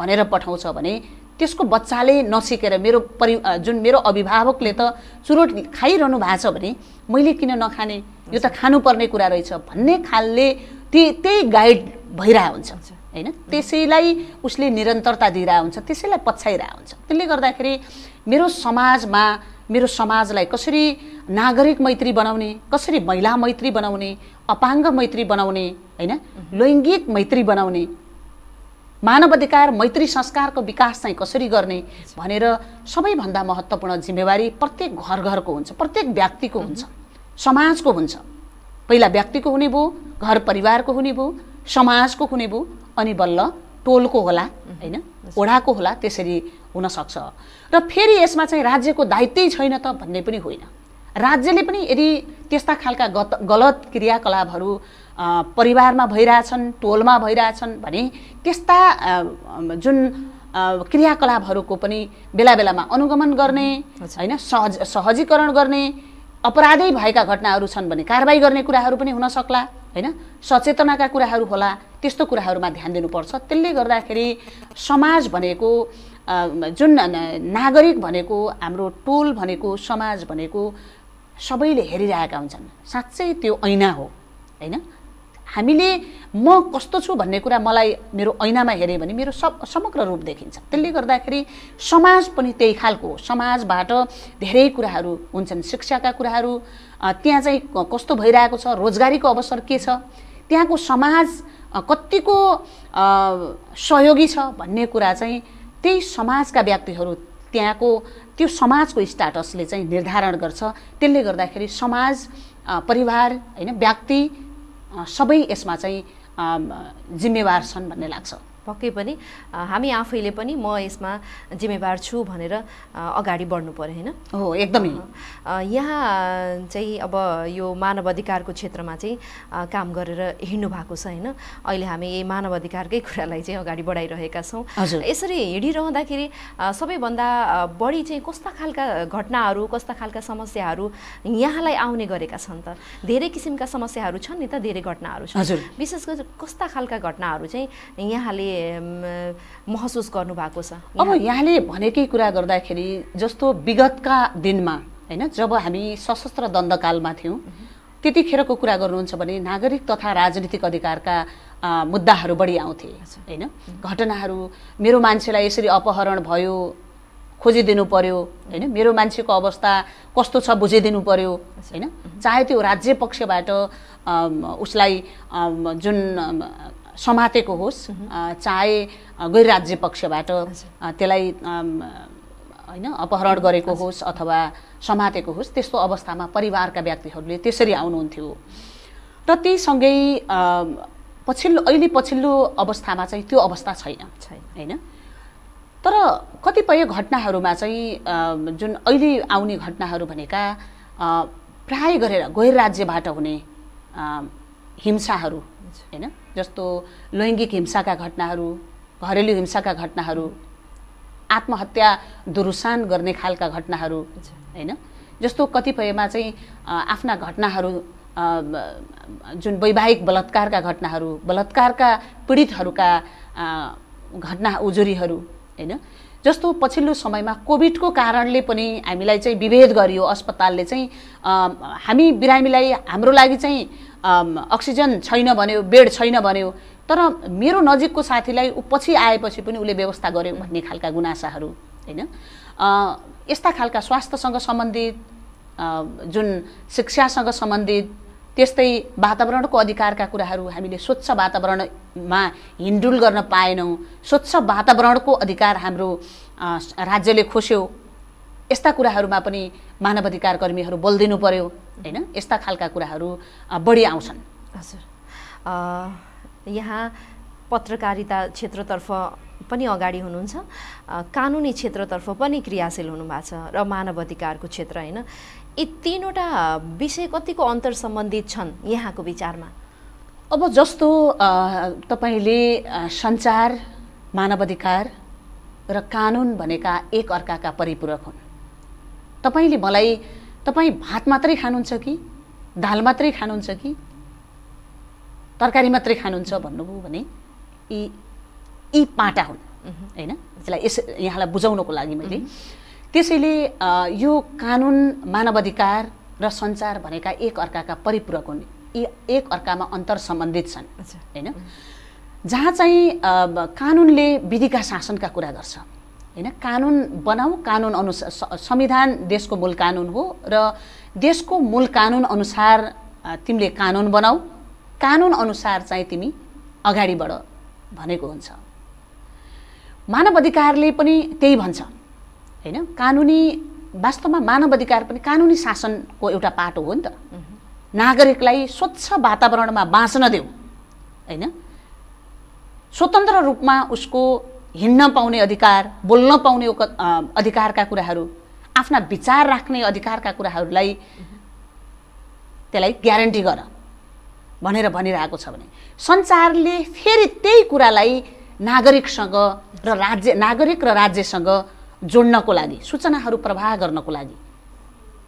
भनेर पठाउँछ भने त्यसको बच्चाले नसिकेर मेरो अभिभावकले त चुरोट खाइरहनु भएको छ भने मैले किन नखाने यो त खानुपर्ने कुरा रहेछ भन्ने खालले त्यही गाइड भइरहेको हुन्छ हैन त्यसैलाई उसले निरन्तरता दिइरहेको हुन्छ त्यसैलाई पछ्याइरहेको हुन्छ त्यसले गर्दाखेरि मेरो समाजमा मेरो समाजलाई कसरी नागरिक मैत्री बनाउने कसरी महिला मैत्री बनाउने अपाङ्ग मैत्री बनाउने हैन लैङ्गिक मैत्री बनाउने मानवाधिकार मैत्री संस्कारको विकास चाहिँ कसरी गर्ने भनेर सबैभन्दा महत्त्वपूर्ण जिम्मेवारी प्रत्येक घर घरको हुन्छ प्रत्येक व्यक्तिको हुन्छ समाजको हुन्छ पहिला व्यक्तिको हुने भो घर परिवारको हुने भो समाजको हुने भो अनि बल्ल टोलको होला हैन ओडाको होला त्यसरी हुन सक्छ। र फेरि यसमा चाहिँ राज्यको दायित्वै छैन त भन्ने पनि होइन राज्यले पनि यदि त्यस्ता खालका गलत क्रियाकलापहरू परिवारमा भइराछन् टोलमा भइराछन् भने त्यस्ता जुन क्रियाकलापहरूको पनि बेला बेलामा अनुगमन गर्ने हैन सहजीकरण गर्ने अपराधै भएका घटनाहरू छन् भने कारबाही गर्ने कुराहरू पनि हुन सक्ला हैन, सचेतनाका कुराहरू होला, त्यस्तो कुराहरूमा ध्यान दिनुपर्छ। त्यसले गर्दाखेरि समाज भनेको जुन नागरिक भनेको हाम्रो टोल भनेको समाज भनेको सबैले हेरिरहेका हुन्छन्, साच्चै त्यो ऐना हो हैन। हामीले म कस्तो छु भन्ने कुरा मलाई मेरो ऐनामा हेरे भने मेरो समग्र रूप देखिन्छ। त्यसले गर्दाखेरि समाज पनि त्यही खालको हो, समाजबाट धेरै कुराहरू हुन्छन्, शिक्षाका कुराहरू, त्यहाँ चाहिँ कस्तो भइरहेको छ, रोजगारीको अवसर के छ, त्यहाँको समाज कतिको सहयोगी छ भन्ने कुरा चाहिँ त्यही समाजका व्यक्तिहरू त्यहाँको त्यो समाजको स्ट्याटसले चाहिँ निर्धारण गर्छ। त्यसले गर्दाखेरि समाज, परिवार हैन, व्यक्ति सबै यसमा चाहिँ जिम्मेवार छन् भन्ने लाग्छ। पक्कै पनि हामी आफैले पनि म यसमा जिम्मेवार छु भनेर अगाडि बढ्नु पर्यो हैन। हो एकदमै। यहाँ चाहिँ अब यो मानव अधिकारको क्षेत्रमा चाहिँ काम गरेर हिँड्नु भएको छ हैन, अहिले हामी यही मानव अधिकारकै कुरालाई चाहिँ अगाडि बढाइरहेका छौँ। यसरी हिँडिरहँदाखेरि सबैभन्दा बढी चाहिँ कस्ता खालका घटनाहरू, कस्ता खालका समस्याहरू यहाँलाई आउने गरेका छन्? त धेरै किसिमका समस्याहरू छन् नि त, धेरै घटनाहरू छन्। विशेष गरी कस्ता खालका घटनाहरू चाहिँ यहाँले महसुस गर्नु भएको छ? अब यहाँले भनेकै कुरा गर्दाखेरि जस्तो विगतका दिनमा हैन, जब हामी सशस्त्र दण्डकालमा थियौँ त्यतिखेरको कुरा गर्नुहुन्छ भने नागरिक तथा राजनीतिक अधिकारका मुद्दाहरू बढी आउँथे हैन। घटनाहरू, मेरो मान्छेलाई यसरी अपहरण भयो, खोजिदिनु पर्यो हैन, मेरो मान्छेको अवस्था कस्तो छ बुझिदिनु पर्यो हैन, चाहे त्यो राज्य पक्षबाट उसलाई जुन समातेको होस्, चाहे गैर राज्य पक्षबाट त्यसलाई हैन अपहरण गरेको होस् अथवा समातेको होस्, त्यस्तो अवस्थामा परिवारका व्यक्तिहरूले त्यसरी आउनुहुन्थ्यो। र त्यसँगै अहिले पछिल्लो अवस्थामा चाहिँ त्यो अवस्था छैन हैन। तर कतिपय घटनाहरूमा चाहिँ जुन अहिले आउने घटनाहरू भनेका प्राय गरेर गैर राज्यबाट हुने हिंसाहरू हैन, जस्तो लैंगिक हिंसाका घटनाहरू, घरेलु हिंसाका घटनाहरू, आत्महत्या दुरुसान गर्ने खालका घटनाहरू हैन। जस्तो कतिपयमा चाहिँ आफ्ना घटनाहरू जुन वैवाहिक बलात्कारका घटनाहरू, बलात्कारका पीडितहरूका घटना उजुरीहरू हैन। जस्तो पछिल्लो समयमा कोभिडको कारणले पनि हामीलाई चाहिँ विभेद गरियो, अस्पतालले चाहिँ हामी बिरामीलाई हाम्रो लागि चाहिँ अक्सिजन छैन भन्यो, बेड छैन भन्यो, तर मेरो नजिकको साथीलाई ऊ पछि आएपछि पनि उसले व्यवस्था गर्यो भन्ने खालका गुनासाहरू हैन। यस्ता खालका स्वास्थ्यसँग सम्बन्धित, जुन शिक्षासँग सम्बन्धित, त्यस्तै वातावरणको अधिकारका कुराहरू, हामीले स्वच्छ वातावरणमा हिन्डुल गर्न पाएनौँ, स्वच्छ वातावरणको अधिकार हाम्रो राज्यले खोस्यो, यस्ता कुराहरूमा पनि मानवाधिकार कर्मीहरू बोलिदिनु पर्यो हैन। यस्ता खालका कुराहरू बढी आउँछन्। हजुर, यहाँ पत्रकारिता क्षेत्रतर्फ पनि अगाडि हुनुहुन्छ, कानुनी क्षेत्रतर्फ पनि क्रियाशील हुनुभएको छ, र मानवाधिकारको क्षेत्र हैन। यी तीनवटा विषय कतिको अन्तर सम्बन्धित छन् यहाँको विचारमा? अब जस्तो तपाईले सञ्चार, मानवाधिकार र कानुन भनेका एक अर्काका परिपूरक हुन्। तपाईले मलाई भात मात्रै खानुहुन्छ कि, दाल मात्रै खानुहुन्छ कि, तरकारी मात्रै खानुहुन्छ भन्नुभयो भने यी पाटा हुन् हैन। त्यसलाई यहाँलाई बुझाउनको लागि मैले त्यसैले यो कानुन, मानवाधिकार र सञ्चार भनेका एक अर्काका परिपूरक हुन्, यी एक अर्कामा अन्तर सम्बन्धित छन् हैन। जहाँ चाहिँ कानुनले विधिका शासनका कुरा गर्छ हैन, कानुन बनाऊ, कानुन अनुसार संविधान देशको मूल कानुन हो र देशको मूल कानुन अनुसार तिमीले कानुन बनाऊ, कानुन अनुसार चाहिँ तिमी अगाडि बढ भनेको हुन्छ। मानवाधिकारले पनि त्यही भन्छ हैन। कानुनी, वास्तवमा मानवाधिकार पनि कानुनी शासनको एउटा पाटो हो नि त। नागरिकलाई स्वच्छ वातावरणमा बाँच्न देऊ हैन, स्वतन्त्र रूपमा उसको हिँड्न पाउने अधिकार, बोल्न पाउने अधिकारका कुराहरू, आफ्ना विचार राख्ने अधिकारका कुराहरूलाई त्यसलाई ग्यारेन्टी गर भनेर भनिरहेको छ भने सञ्चारले फेरि त्यही कुरालाई नागरिकसँग र राज्यसँग जोड्नको लागि, सूचनाहरू प्रवाह गर्नको लागि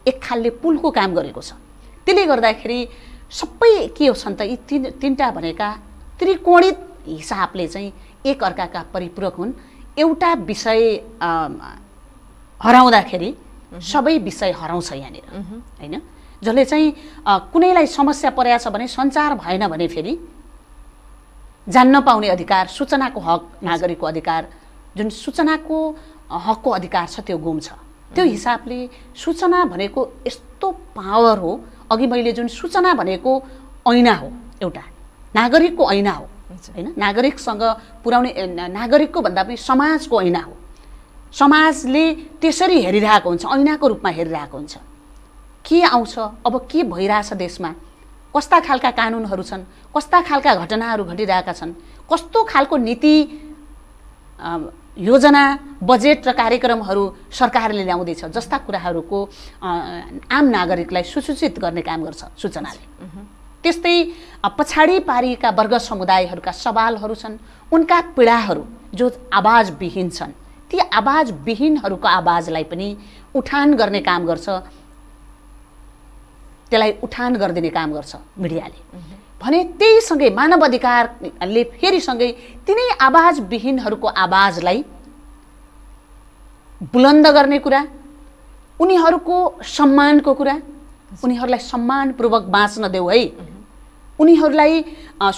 एक खालले पुलको काम गरेको छ। त्यसले गर्दाखेरि सबै के हो त यी तीनटा भनेका त्रिकोणित हिसाबले चाहिँ एक अर्काका परिपूरक हुन्। एउटा विषय हराउँदाखेरि सबै विषय हराउँछ यहाँनिर, हैन? जसले चाहिँ कुनैलाई समस्या परेछ भने सञ्चार भएन भने फेरि जान्न पाउने अधिकार, सूचनाको हक, नागरिकको अधिकार, जुन सूचनाको हकको अधिकार छ त्यो गुम्छ। त्यो हिसाबले सूचना भनेको यस्तो पावर हो। अघि मैले जुन सूचना भनेको ऐना हो, एउटा नागरिकको ऐना हो, हैन? नागरिकसँग पुर्याउने, नागरिकको भन्दा पनि समाजको ऐना हो। समाजले त्यसरी हेरिरहेको हुन्छ, ऐनाको रूपमा हेरिरहेको हुन्छ। के आउँछ, अब के भइरहेछ देशमा, कस्ता खालका कानुनहरू छन्, कस्ता खालका घटनाहरू घटिरहेका छन्, कस्तो खालको नीति योजना बजेट र कार्यक्रमहरू सरकारले ल्याउँदैछ, जस्ता कुराहरूको आम नागरिकलाई सुसूचित गर्ने काम गर्छ सूचनाले। त्यस्तै पछाडी पारिएका वर्ग समुदायहरूका सवालहरू छन्, उनका पीडाहरू जो आवाज विहीन छन्, ती आवाज विहीनहरूको आवाजलाई पनि उठान गर्ने काम गर्छ, त्यसलाई उठान गरिदिने काम गर्छ मिडियाले। भने त्यही सँगै मानव अधिकारले फेरि सँगै तिनै आवाज विहीनहरूको आवाजलाई बुलन्द गर्ने कुरा, उनीहरूको सम्मानको कुरा, उनीहरूलाई सम्मानपूर्वक बाँच्न देऊ है, उनीहरूलाई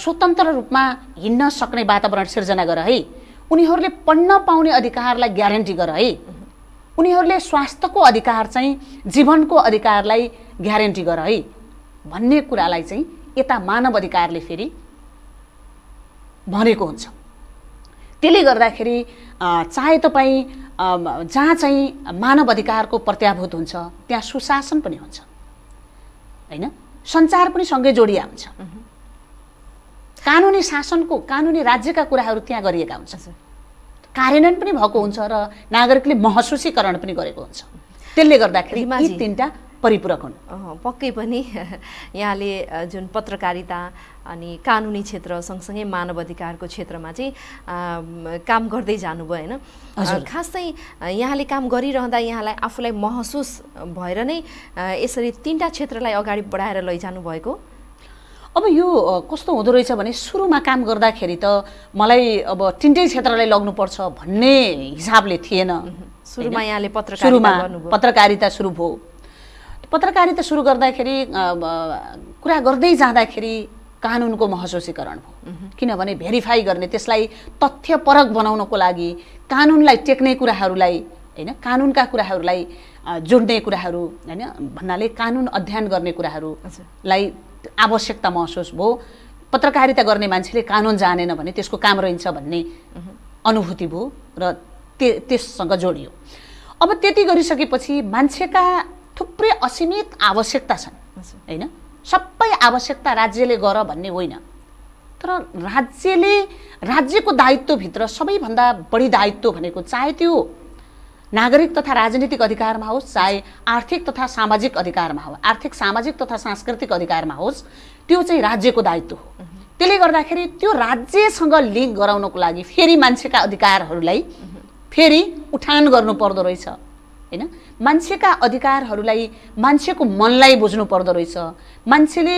स्वतन्त्र रूपमा हिँड्न सक्ने वातावरण सिर्जना गर है, उनीहरूले पढ्न पाउने अधिकारलाई ग्यारेन्टी गर है, उनीहरूले स्वास्थ्यको अधिकार चाहिँ जीवनको अधिकारलाई ग्यारेन्टी गर है भन्ने कुरालाई चाहिँ यता मानव अधिकारले फेरि भनेको हुन्छ। त्यसले गर्दाखेरि चाहे तपाईँ जहाँ चाहिँ मानव अधिकारको प्रत्याभूत हुन्छ त्यहाँ सुशासन पनि हुन्छ, हैन? सञ्चार पनि सँगै जोडिया हुन्छ, कानुनी शासनको, कानुनी राज्यका कुराहरू त्यहाँ गरिएका हुन्छ, कार्यान्वयन पनि भएको हुन्छ र नागरिकले महसुसीकरण पनि गरेको हुन्छ। त्यसले गर्दाखेरि यी तीनटा परिपूरक हुन्। पक्कै पनि यहाँले जुन पत्रकारिता अनि कानुनी क्षेत्र सँगसँगै मानव अधिकारको क्षेत्रमा चाहिँ काम गर्दै जानुभयो, हैन? खास चाहिँ यहाँले काम गरिरहँदा यहाँलाई आफूलाई महसुस भएर नै यसरी तीनटा क्षेत्रलाई अगाडि बढाएर लैजानु भएको। अब यो कस्तो हुँदो रहेछ भने सुरुमा काम गर्दाखेरि त मलाई अब तिनटै क्षेत्रलाई लग्नुपर्छ भन्ने हिसाबले थिएन। सुरुमा यहाँले पत्रकारिता सुरु भयो। पत्रकारिता सुरु गर्दाखेरि कुरा गर्दै जाँदाखेरि कानुनको महसुसीकरण भयो, किनभने भेरिफाई गर्ने, त्यसलाई तथ्यपरक बनाउनको लागि, कानुनलाई टेक्ने कुराहरूलाई, हैन, कानुनका कुराहरूलाई जोड्ने कुराहरू, हैन, भन्नाले कानुन अध्ययन गर्ने कुराहरूलाई आवश्यकता महसुस भयो। पत्रकारिता गर्ने मान्छेले कानुन जानेन भने त्यसको काम रहन्छ भन्ने अनुभूति भयो र त्यससँग जोडियो। अब त्यति गरिसकेपछि मान्छेका थुप्रै असीमित आवश्यकता छन्, हैन? सबै आवश्यकता राज्यले गर भन्ने होइन, तर राज्यले, राज्यको दायित्वभित्र सबैभन्दा बढी दायित्व भनेको चाहे त्यो नागरिक तथा राजनीतिक अधिकारमा होस्, चाहे आर्थिक तथा सामाजिक अधिकारमा होस्, आर्थिक सामाजिक तथा सांस्कृतिक अधिकारमा होस्, त्यो चाहिँ राज्यको दायित्व हो। त्यसले गर्दाखेरि त्यो राज्यसँग लिङ्क गराउनको लागि फेरि मान्छेका अधिकारहरूलाई फेरि उठान गर्नुपर्दो रहेछ, हैन? मान्छेका अधिकारहरूलाई, मान्छेको मनलाई बुझ्नु पर्दो रहेछ, मान्छेले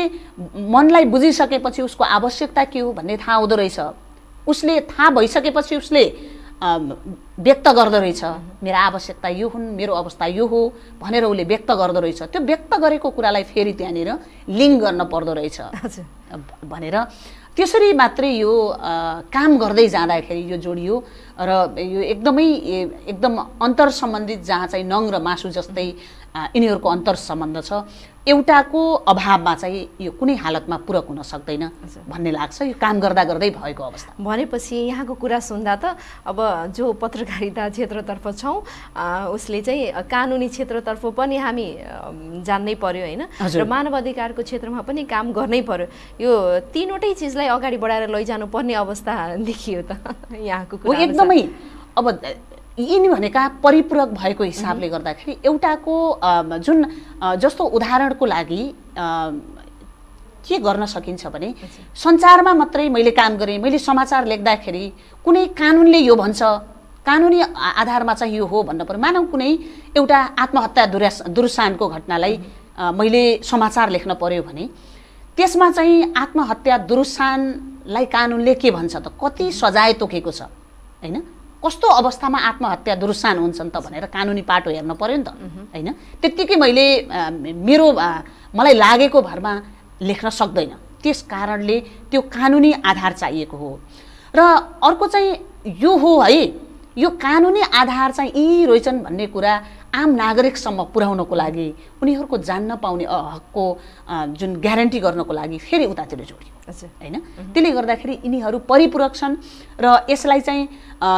मनलाई बुझिसकेपछि उसको आवश्यकता के हो भन्ने थाहा हुँदो रहेछ, उसले थाहा भइसकेपछि उसले व्यक्त गर्दो रहेछ, मेरो आवश्यकता यो हुन्, मेरो अवस्था यो हो भनेर उसले व्यक्त गर्दो रहेछ। त्यो व्यक्त गरेको कुरालाई फेरि त्यहाँनिर लिङ्क गर्न पर्दो रहेछ भनेर त्यसरी मात्रै यो काम गर्दै जाँदाखेरि यो जोडियो र यो एकदम अन्तर सम्बन्धित, जहाँ चाहिँ नङ र मासु जस्तै यिनीहरूको अन्तर सम्बन्ध छ, एउटाको अभावमा चाहिँ यो कुनै हालतमा पूरक हुन सक्दैन भन्ने लाग्छ, यो काम गर्दा गर्दै भएको अवस्था। भनेपछि यहाँको कुरा सुन्दा त अब जो पत्रकारिता क्षेत्रतर्फ छौँ उसले चाहिँ कानुनी क्षेत्रतर्फ पनि हामी जान्नै पर्यो, हैन? र मानव अधिकारको क्षेत्रमा पनि काम गर्नै पर्यो। यो तीनवटै चिजलाई अगाडि बढाएर लैजानु पर्ने अवस्था देखियो त यहाँको कुरा एकदमै। अब यिनी भनेका परिपूरक भएको हिसाबले गर्दाखेरि एउटाको जुन जस्तो उदाहरणको लागि के गर्न सकिन्छ भने सञ्चारमा मात्रै मैले काम गरेँ, मैले समाचार लेख्दाखेरि कुनै कानुनले यो भन्छ, कानुनी आधारमा चाहिँ यो हो भन्न पर्यो। मानव कुनै एउटा आत्महत्या दुरुसानको घटनालाई मैले समाचार लेख्न पर्यो भने त्यसमा चाहिँ आत्महत्या दुरुसानलाई कानुनले के भन्छ त, कति सजाय तोकेको छ हैन, कस्तो अवस्थामा आत्महत्या दुरुसान हुन्छन् त भनेर कानुनी पाटो हेर्न पर्यो नि त हैन। त्यतिकै मैले मेरो मलाई लागेको भरमा लेख्न सक्दैन, त्यस कारणले त्यो कानुनी आधार चाहिएको हो। र अर्को चाहिँ यो हो है, यो कानुनी आधार चाहिँ यी रहेछन् भन्ने कुरा आम नागरिकसम्म पुर्याउनको लागि, उनीहरूको जान्न पाउने हकको जुन ग्यारेन्टी गर्नको लागि फेरि उतातिर जोडियो हैन। त्यसले गर्दाखेरि यिनीहरू परिपूरक छन् र यसलाई चाहिँ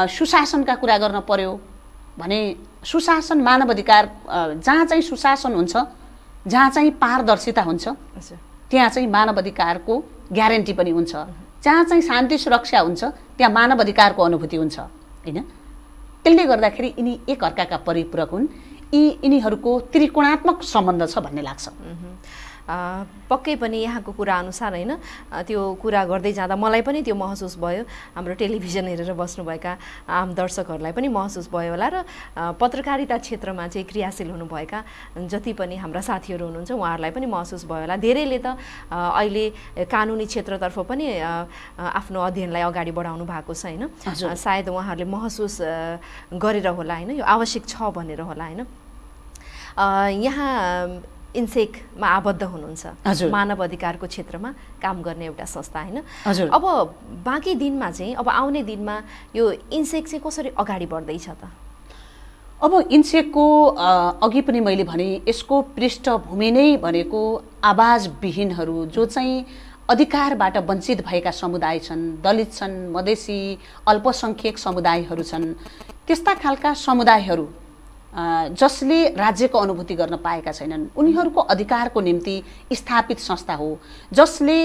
सुशासनका कुरा गर्न पर्यो भने सुशासन मानव अधिकार, जहाँ चाहिँ सुशासन हुन्छ, जहाँ चाहिँ पारदर्शिता हुन्छ, त्यहाँ चाहिँ मानव अधिकारको ग्यारेन्टी पनि हुन्छ, जहाँ चाहिँ शान्ति सुरक्षा हुन्छ त्यहाँ मानव अधिकारको अनुभूति हुन्छ हैन। त्यसले गर्दाखेरि यिनी एक अर्काका परिपूरक हुन्, यिनीहरूको त्रिकोणात्मक सम्बन्ध छ भन्ने लाग्छ। पक्कै पनि यहाँको कुरा अनुसार हैन, त्यो कुरा गर्दै जाँदा मलाई पनि त्यो महसुस भयो, हाम्रो टेलिभिजन हेरेर बस्नुभएका आम दर्शकहरूलाई पनि महसुस भयो होला। र पत्रकारिता क्षेत्रमा चाहिँ क्रियाशील हुनुभएका जति पनि हाम्रा साथीहरू हुनुहुन्छ उहाँहरूलाई पनि महसुस भयो होला। धेरैले त अहिले कानुनी क्षेत्रतर्फ पनि आफ्नो अध्ययनलाई अगाडि बढाउनु भएको छ हैन, सायद उहाँहरूले महसुस गरेर होला हैन, यो आवश्यक छ भनेर होला हैन। यहाँ इन्सेकमा आबद्ध हुनुहुन्छ, मानव अधिकारको क्षेत्रमा काम गर्ने एउटा संस्था हैन। अब बाँकी दिनमा चाहिँ, अब आउने दिनमा यो इन्सेक चाहिँ कसरी अगाडि बढ्दैछ त? अब इन्सेकको अघि पनि मैले भने यसको पृष्ठभूमि नै भनेको आवाज विहीनहरू, जो चाहिँ अधिकारबाट वञ्चित भएका समुदाय छन्, दलित छन्, मधेसी अल्पसंख्यक समुदायहरू छन्, त्यस्ता खालका समुदायहरू जसले राज्यको अनुभूति गर्न पाएका छैनन्, उनीहरूको अधिकारको निम्ति स्थापित संस्था हो, जसले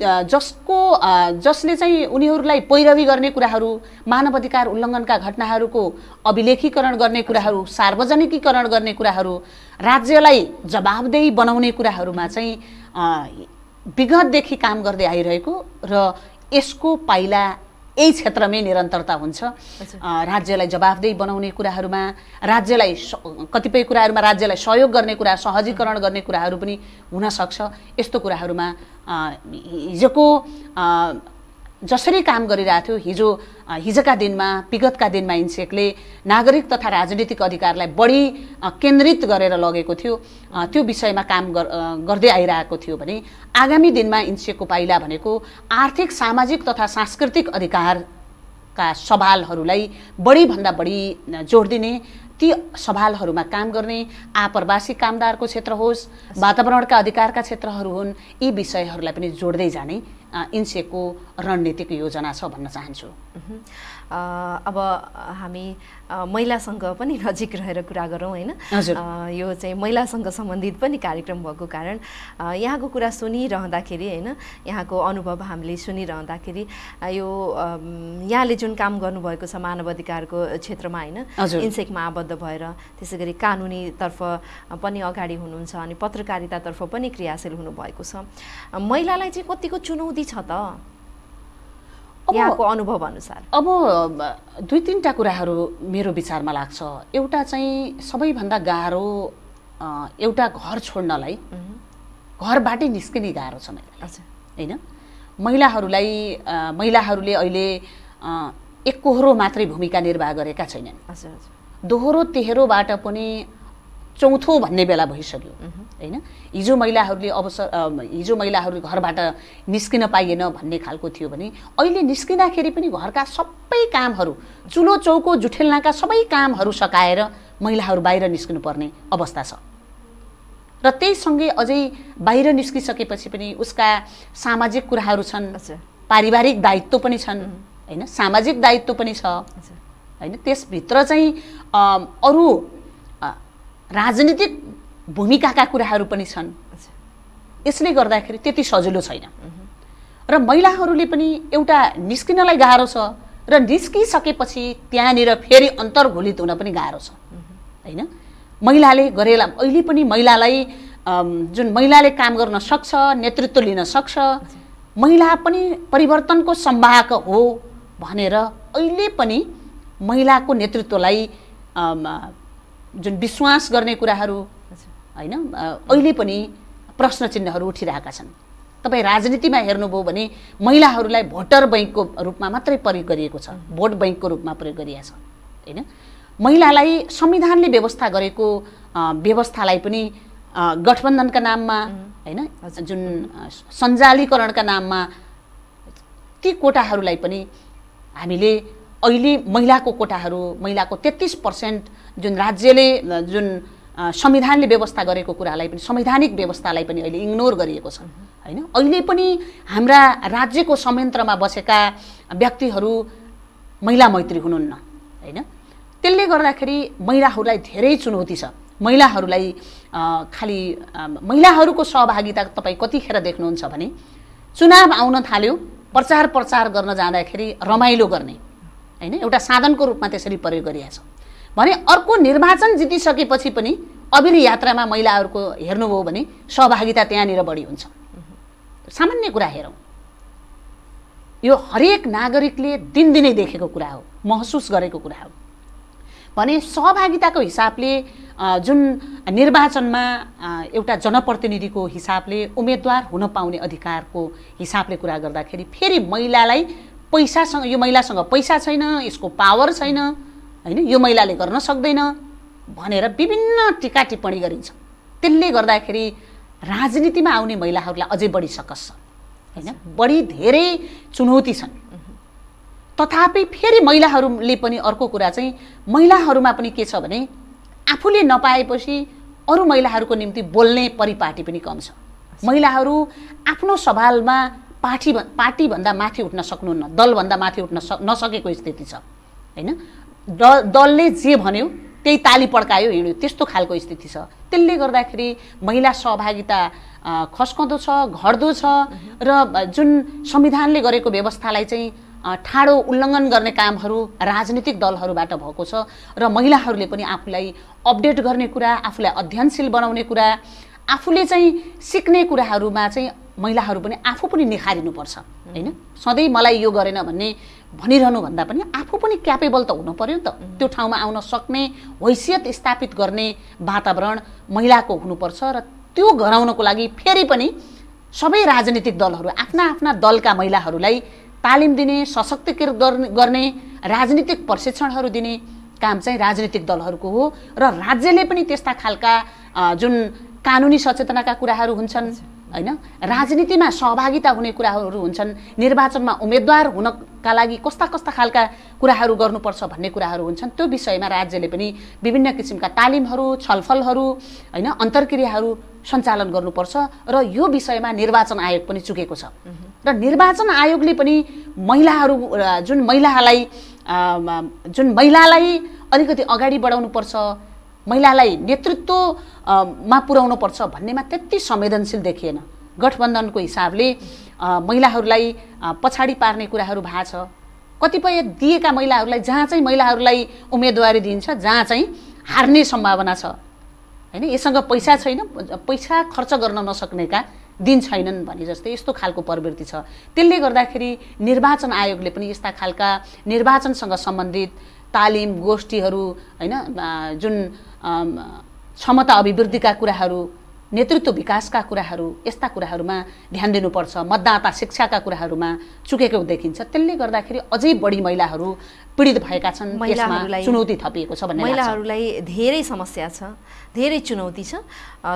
जसले चाहिँ उनीहरूलाई पैरवी गर्ने कुराहरू, मानव अधिकार उल्लङ्घनका घटनाहरूको अभिलेखीकरण गर्ने कुराहरू, सार्वजनिकीकरण गर्ने कुराहरू, राज्यलाई जवाबदेही बनाउने कुराहरूमा चाहिँ विगतदेखि काम गर्दै आइरहेको र यसको पाइला यही क्षेत्रमै निरन्तरता हुन्छ। राज्यलाई जवाबदेही बनाउने कुराहरूमा, राज्यलाई कतिपय कुराहरूमा राज्यलाई सहयोग गर्ने कुरा, सहजीकरण गर्ने कुराहरू पनि हुनसक्छ। यस्तो कुराहरूमा हिजोको जसरी काम गरिरहेको थियो, हिजोका दिनमा, विगतका दिनमा इन्सेकले नागरिक तथा राजनीतिक अधिकारलाई बढी केन्द्रित गरेर लगेको थियो, त्यो विषयमा काम गर्दै आइरहेको थियो भने आगामी दिनमा इन्सेकको पाइला भनेको आर्थिक, सामाजिक तथा सांस्कृतिक अधिकारका सवालहरूलाई बढीभन्दा बढी जोड दिने, ती सवालहरूमा काम गर्ने, आप्रवासी कामदारको क्षेत्र होस्, वातावरणका अधिकारका क्षेत्रहरू हुन्, यी विषयहरूलाई पनि जोड्दै जाने इन्सेकको रणनीतिक योजना छ भन्न चाहन्छु। अब हामी महिलासँग पनि नजिक रहेर कुरा गरौँ हैन, यो चाहिँ महिलासँग सम्बन्धित पनि कार्यक्रम भएको कारण यहाँको कुरा सुनिरहँदाखेरि हैन, यहाँको अनुभव हामीले सुनिरहँदाखेरि यो यहाँले जुन काम गर्नुभएको छ मानव अधिकारको क्षेत्रमा हैन, इन्सेकमा आबद्ध भएर, त्यसैगरी कानुनीतर्फ पनि अगाडि हुनुहुन्छ अनि पत्रकारितातर्फ पनि क्रियाशील हुनुभएको छ, महिलालाई चाहिँ कतिको चुनौती छ त यहाँको अनुभव अनुसार? अब दुई तीनटा कुराहरू मेरो विचारमा लाग्छ। एउटा चाहिँ सबैभन्दा गाह्रो, एउटा घर छोड्नलाई, घरबाटै निस्किने गाह्रो छ मलाई हैन। महिलाहरूले अहिले एकहोरो मात्रै भूमिका निर्वाह गरेका छैनन्, दोहोरो तेह्रोबाट पनि चौथो भन्ने बेला भइसक्यो हैन। हिजो महिलाहरूले घरबाट निस्किन पाइएन भन्ने खालको थियो भने अहिले निस्किँदाखेरि पनि घरका सबै कामहरू, चुलो चौको जुठेल्नाका सबै कामहरू सकाएर महिलाहरू बाहिर निस्किनुपर्ने अवस्था छ। र त्यहीसँगै अझै बाहिर निस्किसकेपछि पनि उसका सामाजिक कुराहरू छन्, पारिवारिक दायित्व पनि छन् हैन, सामाजिक दायित्व पनि छ हैन। त्यसभित्र चाहिँ अरू राजनीतिक भूमिकाका कुराहरू पनि छन्, यसले गर्दाखेरि त्यति सजिलो छैन। र महिलाहरूले पनि एउटा निस्किनलाई गाह्रो छ र निस्किसकेपछि त्यहाँनिर फेरि अन्तर्घुलित हुन पनि गाह्रो छ हैन। महिलाले गरेला अहिले पनि महिलालाई जुन महिलाले काम गर्न सक्छ, नेतृत्व लिन सक्छ, महिला पनि परिवर्तनको सम्वाहक हो भनेर अहिले पनि महिला को नेतृत्वलाई जुन विश्वास गर्ने कुराहरू हैन अहिले पनि प्रश्न चिन्हहरू उठिरहेका छन्। तपाई राजनीतिमा हेर्नुभयो भने महिलाहरूलाई भोटर बैंकको रूपमा मात्रै प्रयोग गरिएको छ, भोट बैंकको रूपमा प्रयोग गरिएको छ हैन। महिलालाई संविधानले व्यवस्था गरेको व्यवस्थालाई पनि गठबन्धनका नाममा हैन जुन सञ्जालीकरणका नाममा ती कोटाहरूलाई पनि हामीले अहिले महिलाको कोटाहरू महिलाको 33% जुन राज्यले जुन संविधानले व्यवस्था गरेको कुरालाई पनि संवैधानिक व्यवस्थालाई पनि अहिले इग्नोर गरिएको छ हैन। अहिले पनि हाम्रा राज्यको संयन्त्रमा बसेका व्यक्तिहरू महिला मैत्री हुनुहुन्न हैन। त्यसले गर्दाखेरि महिलाहरूलाई धेरै चुनौती छ। महिलाहरूलाई खाली महिलाहरूको सहभागिता तपाई कतिखेर देख्नुहुन्छ भने चुनाव आउन थाल्यो, प्रचार प्रसार गर्न जाँदाखेरि रमाइलो गर्ने हैन एउटा साधनको रूपमा त्यसरी प्रयोग गरिएको छ भने अर्को निर्वाचन जितिसकेपछि पनि अभिले यात्रामा महिलाहरूको हेर्नुभयो भने सहभागिता त्यहाँनिर बढी हुन्छ। सामान्य कुरा हेरौँ, यो हरेक नागरिकले दिनदिनै देखेको कुरा हो, महसुस गरेको कुरा हो भने सहभागिताको हिसाबले जुन निर्वाचनमा एउटा जनप्रतिनिधिको हिसाबले उम्मेदवार हुन पाउने अधिकारको हिसाबले कुरा गर्दाखेरि फेरि महिलालाई पैसासँग यो महिलासँग पैसा छैन, यसको पावर छैन हैन, यो महिलाले गर्न सक्दैन भनेर विभिन्न टीका टिप्पणी गरिन्छ। त्यसले गर्दाखेरि राजनीतिमा आउने महिलाहरूलाई अझै बढी सकस छ हैन, बढी धेरै चुनौती छन्। तथापि फेरि महिलाहरूले पनि अर्को कुरा चाहिँ महिलाहरूमा पनि के छ भने आफूले नपाएपछि अरू महिलाहरूको निम्ति बोल्ने परिपाटी पनि कम छ। महिलाहरू आफ्नो सवालमा पार्टीभन्दा माथि उठ्न सक्नुहुन्न, दलभन्दा माथि उठ्न नसकेको स्थिति छ हैन। दलले जे भन्यो त्यही ताली पड्कायो हिँड्यो त्यस्तो खालको स्थिति छ। त्यसले गर्दाखेरि महिला सहभागिता खस्कँदो छ, घट्दो छ र जुन संविधानले गरेको व्यवस्थालाई चाहिँ ठाडो उल्लङ्घन गर्ने कामहरू राजनीतिक दलहरूबाट भएको छ र महिलाहरूले पनि आफूलाई अपडेट गर्ने कुरा, आफूलाई अध्ययनशील बनाउने कुरा, आफूले चाहिँ सिक्ने कुराहरूमा चाहिँ महिलाहरू पनि आफू पनि निखारिनुपर्छ हैन। सधैँ मलाई यो गरेन भन्ने भनिरहनु भन्दा पनि आफू पनि क्यापेबल त हुनु पर्यो नि त, त्यो ठाउँमा आउन सक्ने हैसियत स्थापित गर्ने वातावरण महिलाको हुनुपर्छ र त्यो गराउनको लागि फेरि पनि सबै राजनीतिक दलहरू आफ्ना आफ्ना दलका महिलाहरूलाई तालिम दिने, सशक्तिकरण गर्ने, राजनीतिक प्रशिक्षणहरू दिने काम चाहिँ राजनीतिक दलहरूको हो र राज्यले पनि त्यस्ता खालका जुन कानुनी सचेतनाका कुराहरू हुन्छन् हैन, राजनीतिमा सहभागिता हुने कुराहरू हुन्छन्, निर्वाचनमा उम्मेदवार हुनका लागि कस्ता कस्ता खालका कुराहरू गर्नुपर्छ भन्ने कुराहरू हुन्छन्। त्यो विषयमा राज्यले पनि विभिन्न किसिमका तालिमहरू, छलफलहरू हैन, अन्तर्क्रियाहरू सञ्चालन गर्नुपर्छ र यो विषयमा निर्वाचन आयोग पनि चुकेको छ र निर्वाचन आयोगले पनि महिलाहरू जुन महिलालाई अलिकति अगाडि बढाउनुपर्छ, महिलालाई नेतृत्वमा पुर्याउनुपर्छ भन्नेमा त्यति संवेदनशील देखिएन। गठबन्धनको हिसाबले महिलाहरूलाई पछाडि पार्ने कुराहरू भएको छ। कतिपय दिएका महिलाहरूलाई जहाँ चाहिँ महिलाहरूलाई उम्मेदवारी दिइन्छ जहाँ चाहिँ हार्ने सम्भावना छ हैन, यससँग पैसा छैन, पैसा खर्च गर्न नसक्नेका दिन छैनन् भने जस्तै यस्तो खालको प्रवृत्ति छ। त्यसले गर्दाखेरि निर्वाचन आयोगले पनि यस्ता खालका निर्वाचनसँग सम्बन्धित तालिम गोष्ठीहरू हैन, जुन क्षमता अभिवृद्धिका कुराहरू, नेतृत्व विकासका कुराहरू, यस्ता कुराहरूमा ध्यान दिनुपर्छ। मतदाता शिक्षाका कुराहरूमा चुकेको देखिन्छ। त्यसले गर्दाखेरि अझै बढी महिलाहरू पीडित भएका छन्, यसमा चुनौती थपिएको छ भन्ने लाग्छ। महिलाहरूलाई धेरै समस्या छ, धेरै चुनौती छ,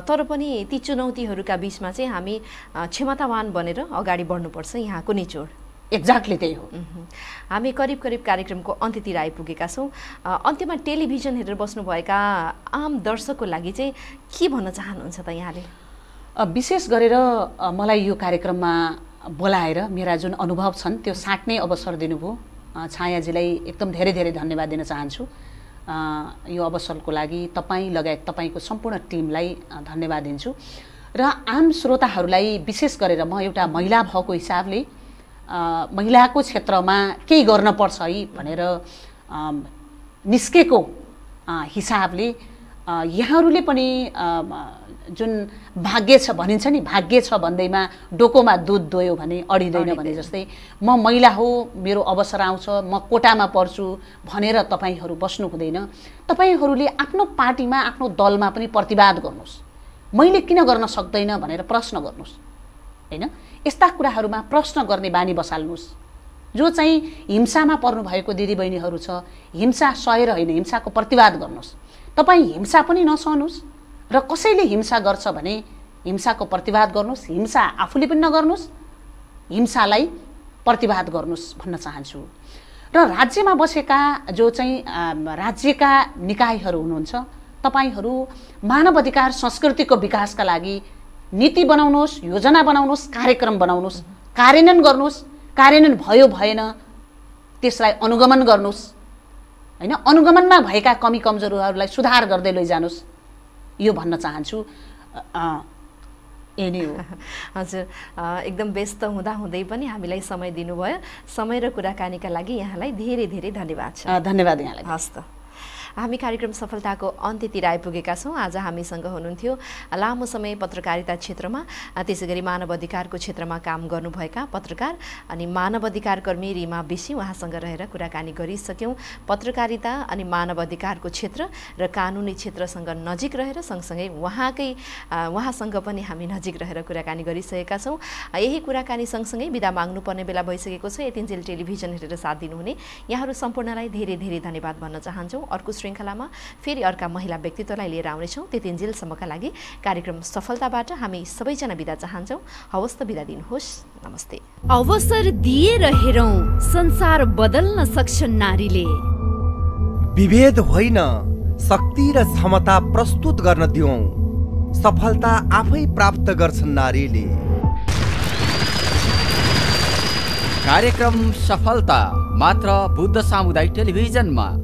तर पनि ती चुनौतीहरूका बीचमा चाहिँ हामी क्षमतावान बनेर अगाडि बढ्नुपर्छ, यहाँको निचोड एक्ज्याक्टली त्यही हो। हामी करिब करिब कार्यक्रमको अन्त्यतिर आइपुगेका छौँ। अन्त्यमा टेलिभिजन हेरेर बस्नुभएका आम दर्शकको लागि चाहिँ के भन्न चाहनुहुन्छ त यहाँले? विशेष गरेर मलाई यो कार्यक्रममा बोलाएर मेरा जुन अनुभव छन् त्यो साट्ने अवसर दिनुभयो छायाजीलाई एकदम धेरै धेरै धन्यवाद दिन चाहन्छु। यो अवसरको लागि तपाईँ लगायत तपाईँको सम्पूर्ण टिमलाई धन्यवाद दिन्छु र आम श्रोताहरूलाई विशेष गरेर म एउटा महिला भएको हिसाबले महिलाको क्षेत्रमा केही गर्नुपर्छ है भनेर निस्केको हिसाबले यहाँहरूले पनि जुन भाग्य छ भनिन्छ नि, भाग्य छ भन्दैमा डोकोमा दूध दोयो भने अडिदैन भने जस्तै, म महिला हो, मेरो अवसर आउँछ, म कोटामा पर्छु भनेर तपाईहरु बस्नु हुँदैन। तपाईहरुले आफ्नो पार्टीमा आफ्नो दलमा पनि प्रतिवाद गर्नुस्, मैले किन गर्न सक्दैन भनेर प्रश्न गर्नुस् हैन। यस्ता कुराहरुमा प्रश्न गर्ने बानी बसाल्नुस्। जो चाहिँ हिंसामा पर्नु भएको दिदीबहिनीहरु छ, हिंसा सहेर हैन हिंसाको प्रतिवाद गर्नुस्। तपाई हिंसा पनि नसहनुस् र कसैले हिंसा गर्छ भने हिंसाको प्रतिवाद गर्नुस्, हिंसा आफूले पनि नगर्नुस्, हिंसालाई प्रतिवाद गर्नुस् भन्न चाहन्छु। र राज्यमा बसेका जो चाहिँ राज्यका निकायहरु हुनुहुन्छ, तपाईहरु मानव अधिकार संस्कृतिको विकासका लागि नीति बनाउनुस्, योजना बनाउनुस्, कार्यक्रम बनाउनुस्, कार्यान्वयन गर्नुस्। कार्यान्वयन भयो भएन त्यसलाई अनुगमन गर्नुस् हैन, अनुगमनमा भएका कमी कमजोरीहरूलाई सुधार गर्दै लैजानुस्, यो भन्न चाहन्छु। हजुर, एकदम व्यस्त हुँदा हुँदै पनि हामीलाई समय दिनुभयो। समय र कुराकानीका लागि यहाँलाई धेरै धेरै धन्यवाद छ। धन्यवाद यहाँलाई। हस्त, हामी कार्यक्रम सफलताको अन्त्यतिर आइपुगेका छौँ। आज हामीसँग हुनुहुन्थ्यो लामो समय पत्रकारिता क्षेत्रमा त्यसैगरी मानव अधिकारको क्षेत्रमा काम गर्नुभएका पत्रकार अनि मानव अधिकार कर्मी रिमा बिसी, उहाँसँग रहेर कुराकानी गरिसक्यौँ। पत्रकारिता अनि मानव अधिकारको क्षेत्र र कानुनी क्षेत्रसँग नजिक रहेर सँगसँगै उहाँसँग पनि हामी नजिक रहेर कुराकानी गरिसकेका छौँ। यही कुराकानी सँगसँगै बिदा माग्नुपर्ने बेला भइसकेको छ। यतिन्जेल टेलिभिजन हेरेर साथ दिनुहुने यहाँहरू सम्पूर्णलाई धेरै धेरै धन्यवाद भन्न चाहन्छौँ। अर्को श्रृंखलामा फेरि अर्का महिला व्यक्तित्वलाई लिएर आउनेछौँ। त्यतिन्जेलसम्मका लागि कार्यक्रम सफलताबाट हामी सबैजना बिदा चाहन्छौँ। हवस् त, बिदा दिनुहोस्, नमस्ते। अवसर दिएर हेरौँ संसार बदल्न सक्छन् नारीले। विभेद होइन, शक्ति र क्षमता प्रस्तुत गर्न दिउँ। सफलता आफै प्राप्त गर्छन् नारीले। कार्यक्रम सफलता मात्र बुद्ध सामुदायिक टेलिभिजनमा।